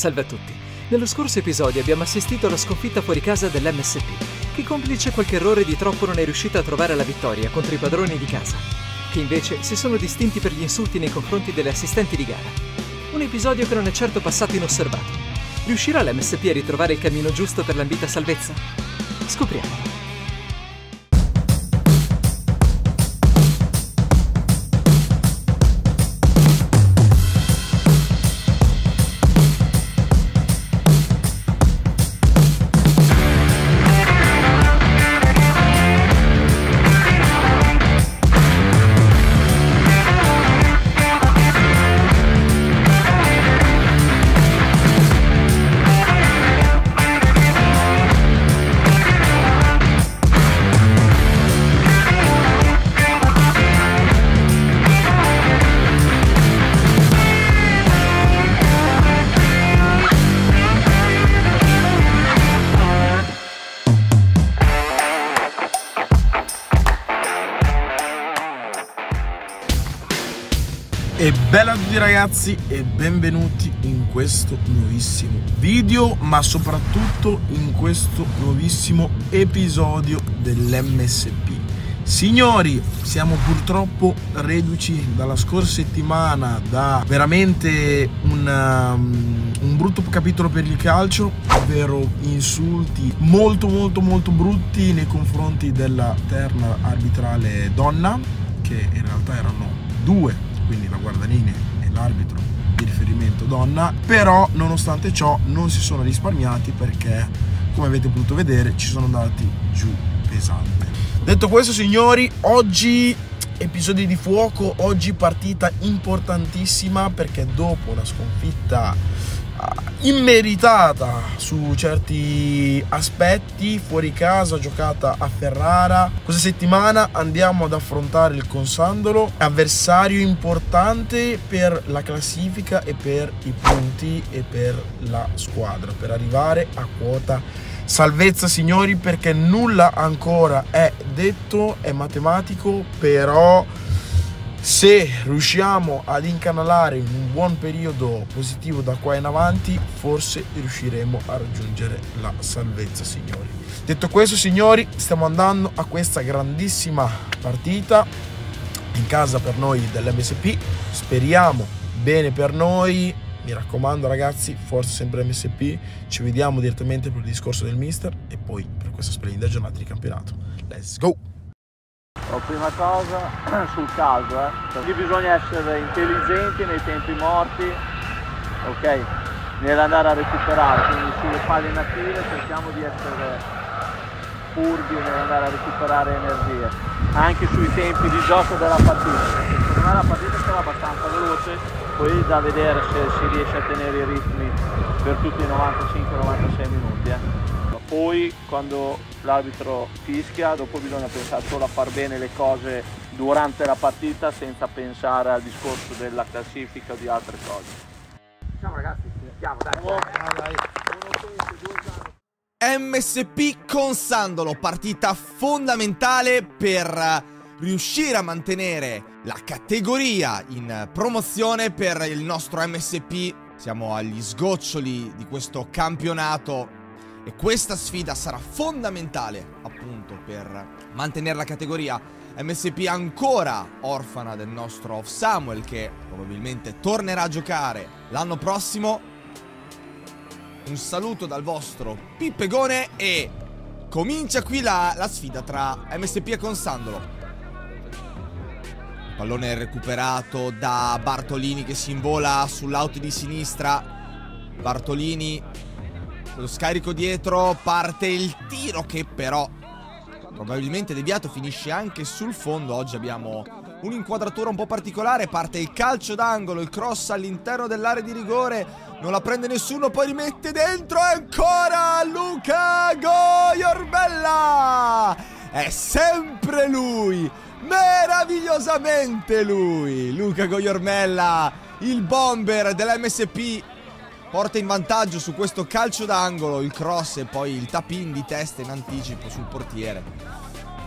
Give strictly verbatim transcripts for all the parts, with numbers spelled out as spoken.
Salve a tutti. Nello scorso episodio abbiamo assistito alla sconfitta fuori casa dell'M S P, che complice qualche errore di troppo non è riuscita a trovare la vittoria contro i padroni di casa, che invece si sono distinti per gli insulti nei confronti delle assistenti di gara. Un episodio che non è certo passato inosservato. Riuscirà l'M S P a ritrovare il cammino giusto per l'ambita salvezza? Scopriamolo. E bella a tutti ragazzi e benvenuti in questo nuovissimo video, ma soprattutto in questo nuovissimo episodio dell'M S P. Signori, siamo purtroppo reduci dalla scorsa settimana, da veramente un, um, un brutto capitolo per il calcio, ovvero insulti molto molto molto brutti nei confronti della terna arbitrale donna, che in realtà erano due, quindi la guardalinee e l'arbitro di riferimento donna. Però nonostante ciò non si sono risparmiati, perché come avete potuto vedere ci sono andati giù pesante. Detto questo signori, oggi episodi di fuoco, oggi partita importantissima, perché dopo una sconfitta immeritata su certi aspetti fuori casa giocata a Ferrara, questa settimana andiamo ad affrontare il Consandolo, avversario importante per la classifica e per i punti e per la squadra, per arrivare a quota salvezza signori, perché nulla ancora è detto, è matematico, però se riusciamo ad incanalare un buon periodo positivo da qua in avanti, forse riusciremo a raggiungere la salvezza signori. Detto questo signori, stiamo andando a questa grandissima partita in casa per noi dell'M S P, speriamo bene per noi, mi raccomando ragazzi, forza sempre M S P, ci vediamo direttamente per il discorso del mister e poi per questa splendida giornata di campionato. Let's go! Prima cosa sul caldo, eh? Perché bisogna essere intelligenti nei tempi morti, ok? Nell'andare a recuperare, quindi sulle palle native cerchiamo di essere furbi nell'andare a recuperare energie, anche sui tempi di gioco della partita, perché secondo me la partita sarà abbastanza veloce, poi da vedere se si riesce a tenere i ritmi per tutti i novantacinque novantasei minuti. Eh? Poi quando l'arbitro fischia, dopo bisogna pensare solo a far bene le cose durante la partita, senza pensare al discorso della classifica o di altre cose. Ciao ragazzi, andiamo, dai. Oh, dai. M S P Consandolo, partita fondamentale per riuscire a mantenere la categoria in promozione per il nostro M S P. Siamo agli sgoccioli di questo campionato e questa sfida sarà fondamentale appunto per mantenere la categoria. M S P ancora orfana del nostro Off Samuel, che probabilmente tornerà a giocare l'anno prossimo. Un saluto dal vostro Pippegone e comincia qui la, la sfida tra M S P e Consandolo. Il pallone recuperato da Bartolini, che si invola sull'auto di sinistra. Bartolini, lo scarico dietro, parte il tiro che però probabilmente deviato, finisce anche sul fondo. Oggi abbiamo un'inquadratura un po' particolare, parte il calcio d'angolo, il cross all'interno dell'area di rigore, non la prende nessuno, poi rimette dentro ancora Luca Gogliormella! È sempre lui, meravigliosamente lui, Luca Gogliormella, il bomber dell'M S P. Porta in vantaggio su questo calcio d'angolo, il cross e poi il tap-in di testa in anticipo sul portiere.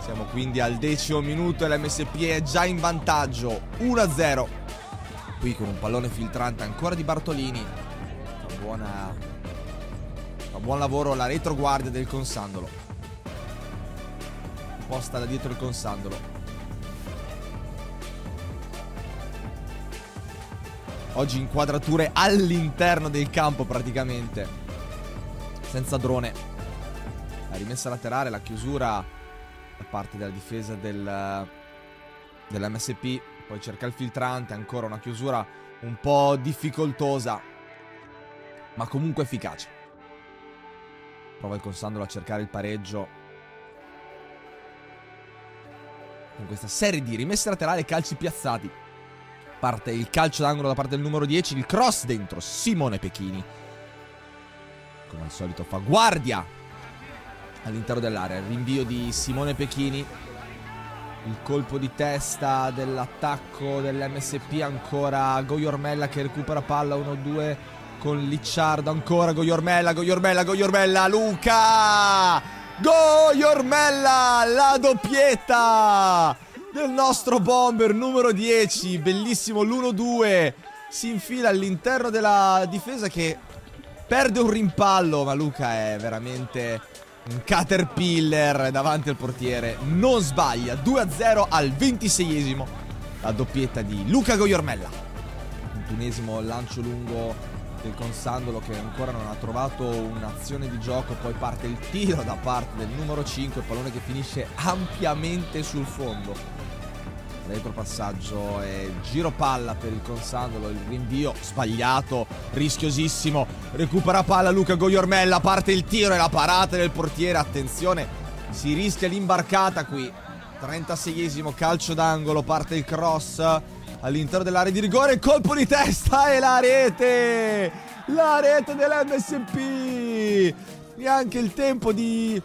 Siamo quindi al decimo minuto e l'M S P è già in vantaggio, uno a zero. Qui con un pallone filtrante ancora di Bartolini, buona, un buon lavoro alla retroguardia del Consandolo, posta da dietro il Consandolo. Oggi inquadrature all'interno del campo praticamente, senza drone. La rimessa laterale, la chiusura da parte della difesa del, dell'M S P. Poi cerca il filtrante, ancora una chiusura un po' difficoltosa, ma comunque efficace. Prova il Consandolo a cercare il pareggio con questa serie di rimesse laterali e calci piazzati. Parte il calcio d'angolo da parte del numero dieci, il cross dentro Simone Pechini. Come al solito fa guardia all'interno dell'area, il rinvio di Simone Pechini. Il colpo di testa dell'attacco dell'M S P, ancora Gogliormella che recupera palla, uno due con Licciardo, ancora Gogliormella, Gogliormella, Gogliormella, Luca! Gogliormella, la doppietta del nostro bomber numero dieci, bellissimo l'uno due, si infila all'interno della difesa che perde un rimpallo, ma Luca è veramente un caterpillar davanti al portiere, non sbaglia. Due a zero al ventiseiesimo, la doppietta di Luca Gogliormella. Ventunesimo lancio lungo del Consandolo che ancora non ha trovato un'azione di gioco. Poi parte il tiro da parte del numero cinque, pallone che finisce ampiamente sul fondo. Retropassaggio e giro palla per il Consandolo, il rinvio sbagliato, rischiosissimo, recupera palla Luca Gogliormella, parte il tiro e la parata del portiere. Attenzione, si rischia l'imbarcata qui. trentaseiesimo calcio d'angolo, parte il cross all'interno dell'area di rigore, colpo di testa e la rete, la rete dell'M S P. Neanche il tempo di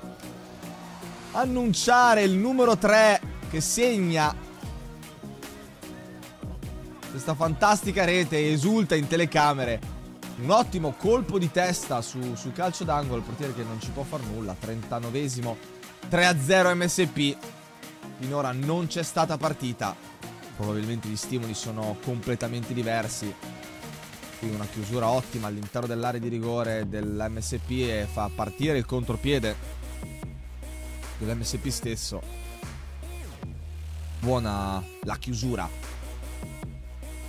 annunciare il numero tre che segna questa fantastica rete, esulta in telecamere. Un ottimo colpo di testa su, su calcio d'angolo, il portiere che non ci può far nulla. trentanovesimo, tre a zero M S P. Finora non c'è stata partita, probabilmente gli stimoli sono completamente diversi. Qui una chiusura ottima all'interno dell'area di rigore dell'M S P e fa partire il contropiede dell'M S P stesso. Buona la chiusura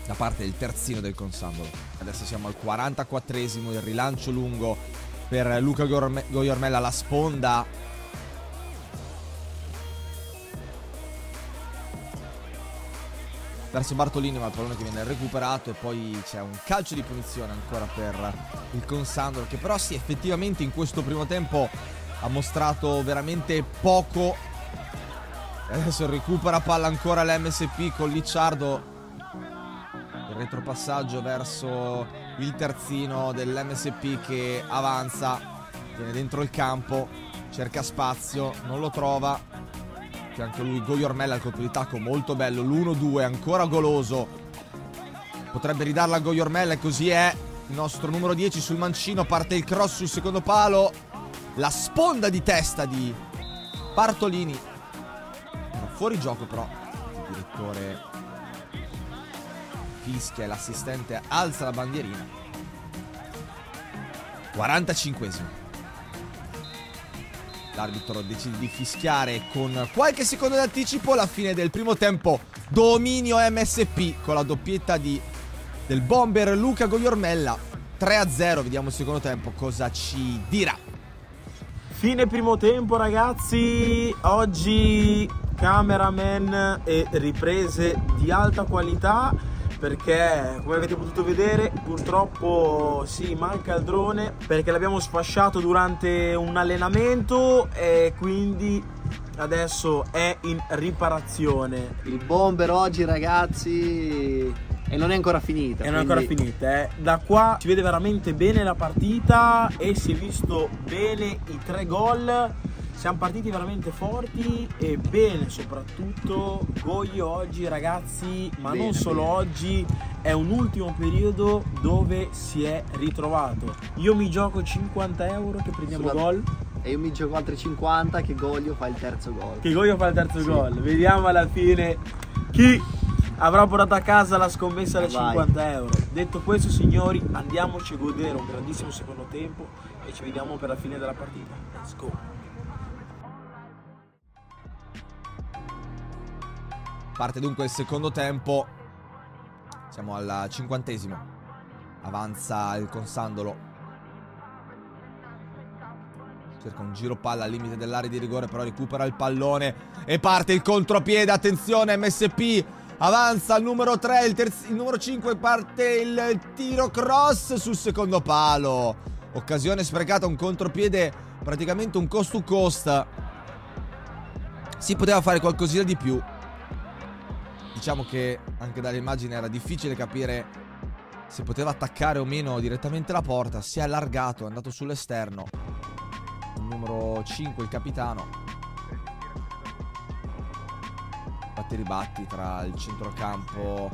da parte del terzino del Consandolo. Adesso siamo al quarantaquattresimo, il rilancio lungo per Luca Gogliormella, la sponda. Verso Bartolini, ma il pallone che viene recuperato e poi c'è un calcio di punizione ancora per il Consandolo, che però sì, effettivamente in questo primo tempo ha mostrato veramente poco. Adesso recupera palla ancora l'M S P con Licciardo. Retropassaggio verso il terzino dell'M S P che avanza, viene dentro il campo, cerca spazio, non lo trova. C'è anche lui Gogliormella al colpo di tacco, molto bello, l'uno due, ancora goloso. Potrebbe ridarla a Gogliormella e così è. Il nostro numero dieci sul mancino, parte il cross sul secondo palo, la sponda di testa di Bartolini. Era fuori gioco però, il direttore fischia e l'assistente alza la bandierina. quarantacinquesimo, l'arbitro decide di fischiare con qualche secondo di anticipo la fine del primo tempo. Dominio M S P con la doppietta di, del bomber Luca Gogliormella. Tre a zero, vediamo il secondo tempo cosa ci dirà. Fine primo tempo ragazzi, oggi cameraman e riprese di alta qualità, perché come avete potuto vedere purtroppo sì, manca il drone perché l'abbiamo sfasciato durante un allenamento e quindi adesso è in riparazione. Il bomber oggi ragazzi, e non è ancora finita, e non è quindi... ancora finita, eh. Da qua si vede veramente bene la partita e si è visto bene i tre gol. Siamo partiti veramente forti e bene, soprattutto Goglio oggi ragazzi, ma bene, non solo bene. Oggi è un ultimo periodo dove si è ritrovato. Io mi gioco cinquanta euro che prendiamo Sulla... gol. E io mi gioco altri cinquanta che Goglio fa il terzo gol. Che Goglio fa il terzo sì. gol. Vediamo alla fine chi avrà portato a casa la scommessa da cinquanta euro. Detto questo, signori, andiamoci a godere un grandissimo secondo tempo e ci vediamo per la fine della partita. Let's go! Parte dunque il secondo tempo. Siamo al cinquantesimo. Avanza il Consandolo. Cerca un giro palla al limite dell'area di rigore, però recupera il pallone e parte il contropiede. Attenzione, M S P. Avanza il numero tre, il, terzi, il numero cinque. Parte il tiro cross sul secondo palo. Occasione sprecata, un contropiede, praticamente un cost to cost. Si poteva fare qualcosina di più. Diciamo che anche dall'immagine era difficile capire se poteva attaccare o meno direttamente la porta. Si è allargato, è andato sull'esterno. Il numero cinque, il capitano. Batti ribatti tra il centrocampo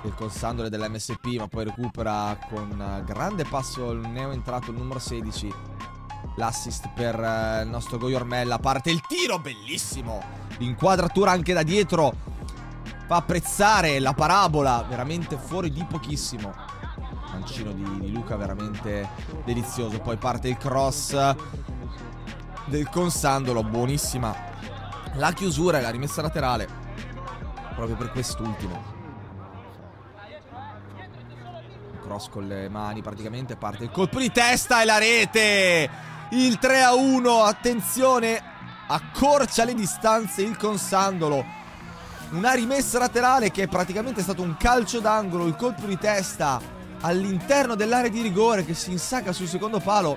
del Consandolo e dell'M S P, ma poi recupera con grande passo il neo entrato, il numero sedici. L'assist per il nostro Gogliormella. Parte il tiro, bellissimo! L'inquadratura anche da dietro fa apprezzare la parabola, veramente fuori di pochissimo. Mancino di, di Luca, veramente delizioso. Poi parte il cross del Consandolo, buonissima la chiusura e la rimessa laterale proprio per quest'ultimo. Cross con le mani praticamente, parte il colpo di testa e la rete. Il tre a uno, attenzione, accorcia le distanze il Consandolo. Una rimessa laterale che è praticamente stato un calcio d'angolo, il colpo di testa all'interno dell'area di rigore che si insacca sul secondo palo.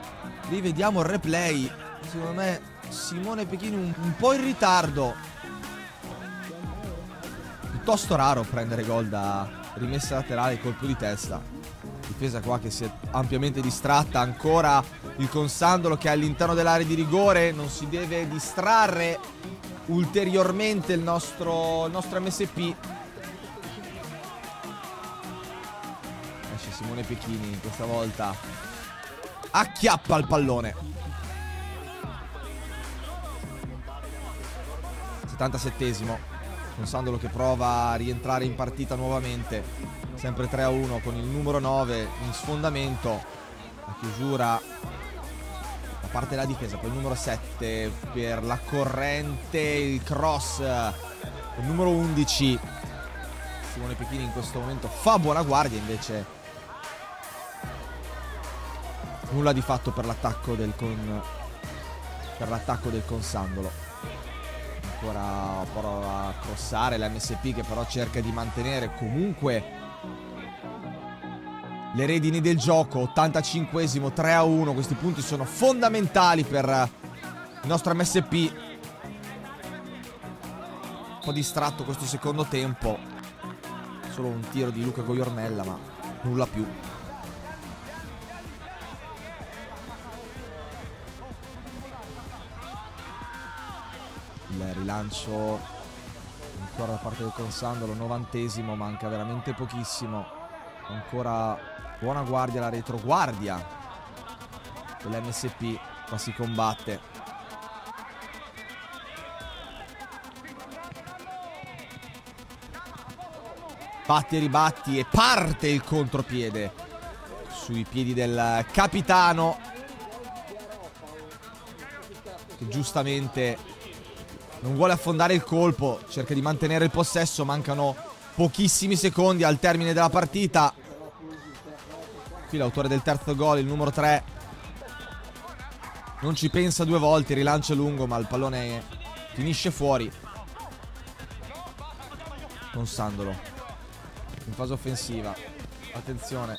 Rivediamo il replay. Secondo me Simone Pechini un, un po' in ritardo. Piuttosto raro prendere gol da rimessa laterale e colpo di testa. Difesa qua che si è ampiamente distratta. Ancora il Consandolo che è all'interno dell'area di rigore. Non si deve distrarre ulteriormente il nostro, il nostro M S P. Esce Simone Pechini, questa volta acchiappa il pallone. settantasettesimo, Consandolo che prova a rientrare in partita nuovamente, sempre tre a uno con il numero nove in sfondamento. La chiusura parte la difesa, poi il numero sette per la corrente, il cross, il numero undici. Simone Pechini in questo momento fa buona guardia, invece nulla di fatto per l'attacco del con per l'attacco del Consandolo. Ancora prova a crossare l'M S P, che però cerca di mantenere comunque le redini del gioco. Ottantacinquesimo, tre a uno. Questi punti sono fondamentali per il nostro M S P. Un po' distratto questo secondo tempo. Solo un tiro di Luca Gogliormella, ma nulla più. Il rilancio ancora da parte del Consandolo. Novantesimo, manca veramente pochissimo. Ancora buona guardia, la retroguardia dell'M S P, ma si combatte. Batti e ribatti e parte il contropiede sui piedi del capitano, che giustamente non vuole affondare il colpo, cerca di mantenere il possesso. Mancano pochissimi secondi al termine della partita. Qui l'autore del terzo gol, il numero tre, non ci pensa due volte, rilancia lungo, ma il pallone finisce fuori. Consandolo in fase offensiva, attenzione,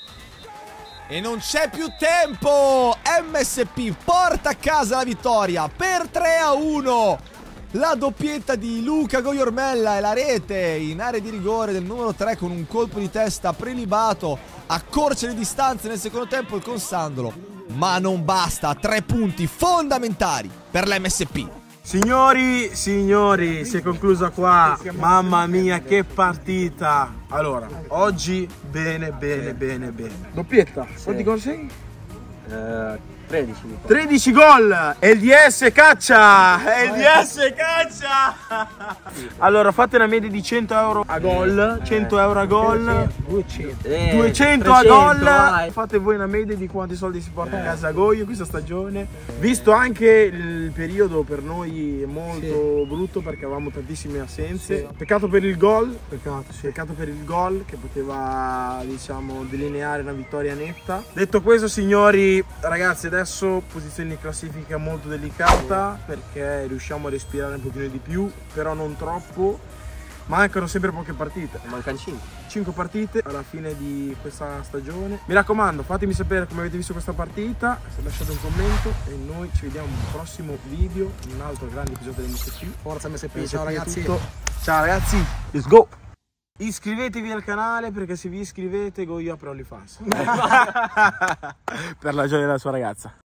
e non c'è più tempo. M S P porta a casa la vittoria per tre a uno. La doppietta di Luca Gogliormella e la rete in area di rigore del numero tre con un colpo di testa prelibato. Accorcia le distanze nel secondo tempo il Consandolo, ma non basta. Tre punti fondamentali per l'M S P. Signori, signori, si è conclusa qua. Mamma mia, che partita! Allora, oggi bene, bene, bene, bene. Doppietta, quanti gol sei? tredici gol e il D S caccia! E il D S caccia! Allora fate una media di cento euro a gol, cento euro a gol, duecento a gol. Fate voi una media di quanti soldi si porta a casa a Goglio questa stagione, visto anche il periodo per noi molto brutto perché avevamo tantissime assenze. Peccato per il gol, peccato, peccato per il gol che poteva, diciamo, delineare una vittoria netta. Detto questo, signori, ragazzi, adesso posizione in classifica molto delicata perché riusciamo a respirare un pochino di più, però non troppo. Mancano sempre poche partite. Mancano cinque. cinque partite alla fine di questa stagione. Mi raccomando, fatemi sapere come avete visto questa partita, lasciate un commento e noi ci vediamo nel prossimo video, in un altro grande episodio dell'M S P. Forza M S P, ciao ragazzi. Ciao ragazzi, let's go. Iscrivetevi al canale perché se vi iscrivete Goglio apre OnlyFans. Per la gioia della sua ragazza.